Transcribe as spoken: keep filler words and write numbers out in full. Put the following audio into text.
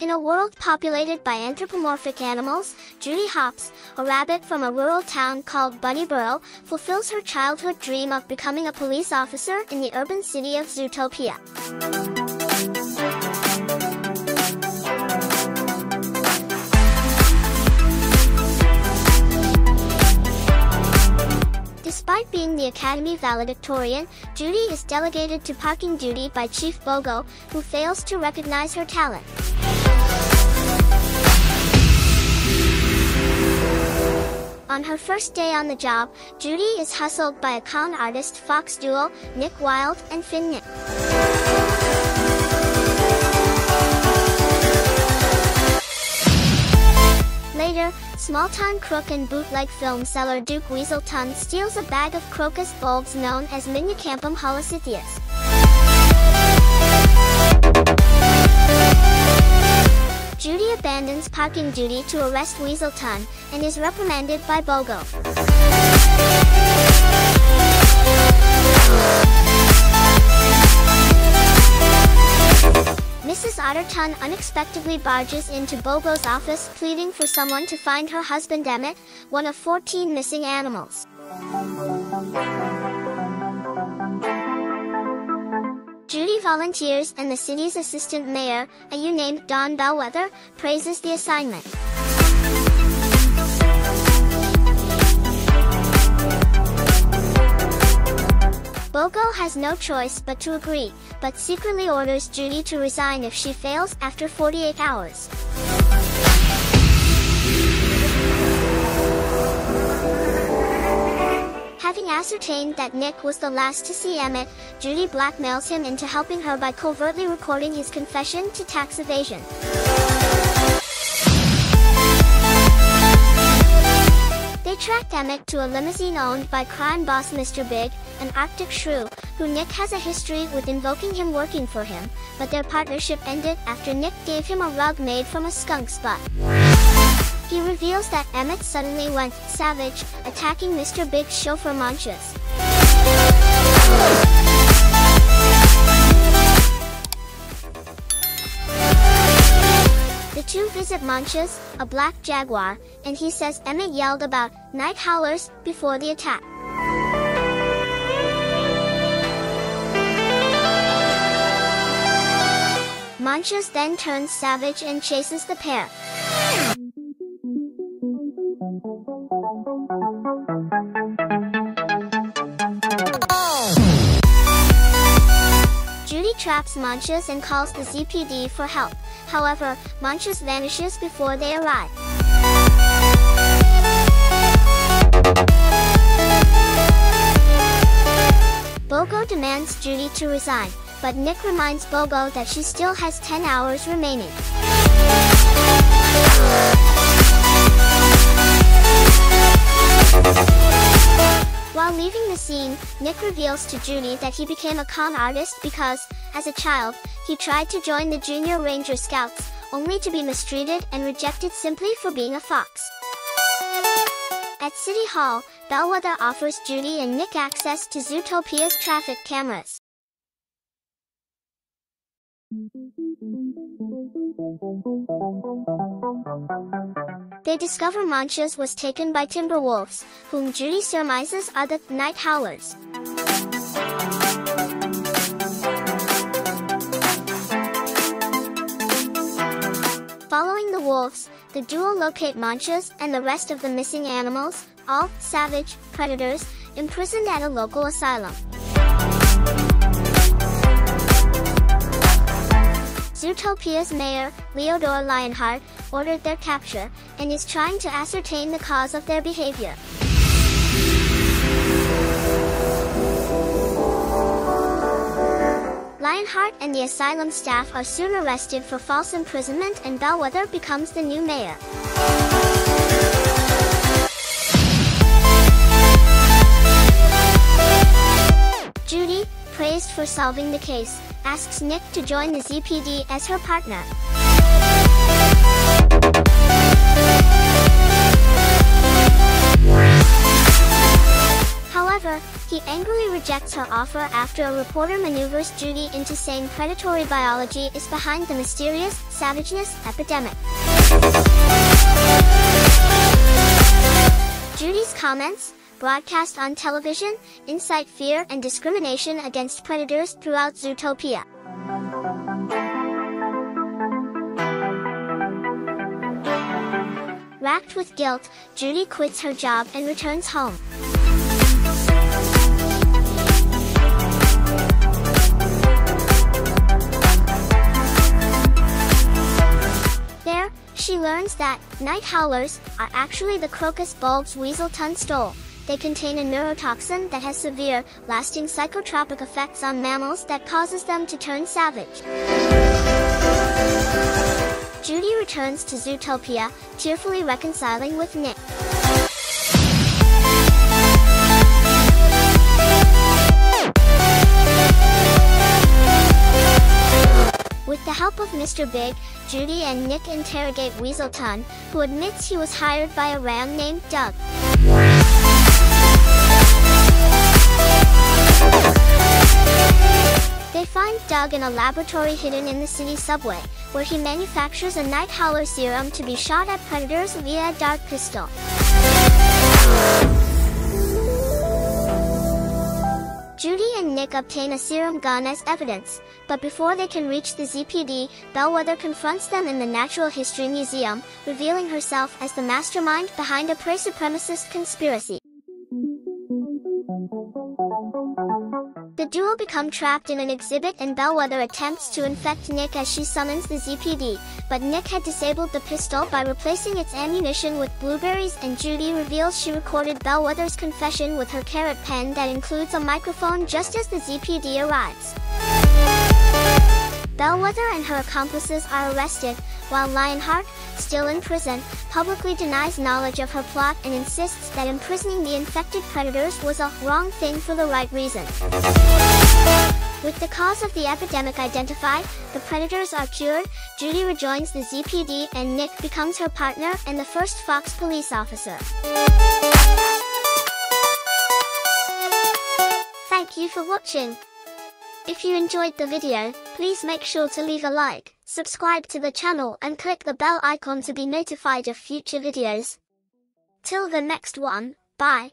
In a world populated by anthropomorphic animals, Judy Hopps, a rabbit from a rural town called Bunnyburrow, fulfills her childhood dream of becoming a police officer in the urban city of Zootopia. Despite being the academy valedictorian, Judy is delegated to parking duty by Chief Bogo, who fails to recognize her talent. On her first day on the job, Judy is hustled by a con artist fox duo, Nick Wilde and Finnick. Later, small-time crook and bootleg film seller Duke Weaselton steals a bag of crocus bulbs known as Minucampum holosithias. Judy abandons parking duty to arrest Weaselton, and is reprimanded by Bogo. Missus Otterton unexpectedly barges into Bogo's office pleading for someone to find her husband Emmett, one of fourteen missing animals. Judy volunteers, and the city's assistant mayor, a youth named Don Bellwether, praises the assignment. Bogo has no choice but to agree, but secretly orders Judy to resign if she fails after forty-eight hours. Having ascertained that Nick was the last to see Emmett, Judy blackmails him into helping her by covertly recording his confession to tax evasion. They tracked Emmett to a limousine owned by crime boss Mister Big, an Arctic shrew, who Nick has a history with invoking him working for him, but their partnership ended after Nick gave him a rug made from a skunk's butt. He reveals that Emmett suddenly went savage, attacking Mister Big's chauffeur Manchas. The two visit Manchas, a black jaguar, and he says Emmett yelled about night howlers before the attack. Manchas then turns savage and chases the pair. Traps Manchas and calls the Z P D for help. However, Manchas vanishes before they arrive. Bogo demands Judy to resign, but Nick reminds Bogo that she still has ten hours remaining. While leaving the scene, Nick reveals to Judy that he became a con artist because, as a child, he tried to join the Junior Ranger Scouts, only to be mistreated and rejected simply for being a fox. At City Hall, Bellwether offers Judy and Nick access to Zootopia's traffic cameras. They discover Manchas was taken by timber wolves, whom Judy surmises are the night howlers. Following the wolves, the duo locate Manchas and the rest of the missing animals, all savage predators, imprisoned at a local asylum. Zootopia's mayor, Leodore Lionheart, ordered their capture, and is trying to ascertain the cause of their behavior. Lionheart and the asylum staff are soon arrested for false imprisonment, and Bellwether becomes the new mayor. Judy, praised for solving the case, asks Nick to join the Z P D as her partner. However, he angrily rejects her offer after a reporter maneuvers Judy into saying predatory biology is behind the mysterious savageness epidemic. Judy's comments, broadcast on television, incite fear and discrimination against predators throughout Zootopia. Racked with guilt, Judy quits her job and returns home. There, she learns that night howlers are actually the crocus bulbs Weaselton stole. They contain a neurotoxin that has severe, lasting psychotropic effects on mammals that causes them to turn savage. Judy returns to Zootopia, tearfully reconciling with Nick. With the help of Mister Big, Judy and Nick interrogate Weaselton, who admits he was hired by a ram named Doug. They find Doug in a laboratory hidden in the city subway, where he manufactures a night howler serum to be shot at predators via a dart pistol. Judy and Nick obtain a serum gun as evidence, but before they can reach the Z P D, Bellwether confronts them in the Natural History Museum, revealing herself as the mastermind behind a prey supremacist conspiracy. The duo become trapped in an exhibit and Bellwether attempts to infect Nick as she summons the Z P D, but Nick had disabled the pistol by replacing its ammunition with blueberries, and Judy reveals she recorded Bellwether's confession with her carrot pen that includes a microphone just as the Z P D arrives. Bellwether and her accomplices are arrested, while Lionheart, still in prison, publicly denies knowledge of her plot and insists that imprisoning the infected predators was a wrong thing for the right reason. With the cause of the epidemic identified, the predators are cured, Judy rejoins the Z P D and Nick becomes her partner and the first Fox police officer. Thank you for watching. If you enjoyed the video, please make sure to leave a like, subscribe to the channel and click the bell icon to be notified of future videos. Till the next one, bye!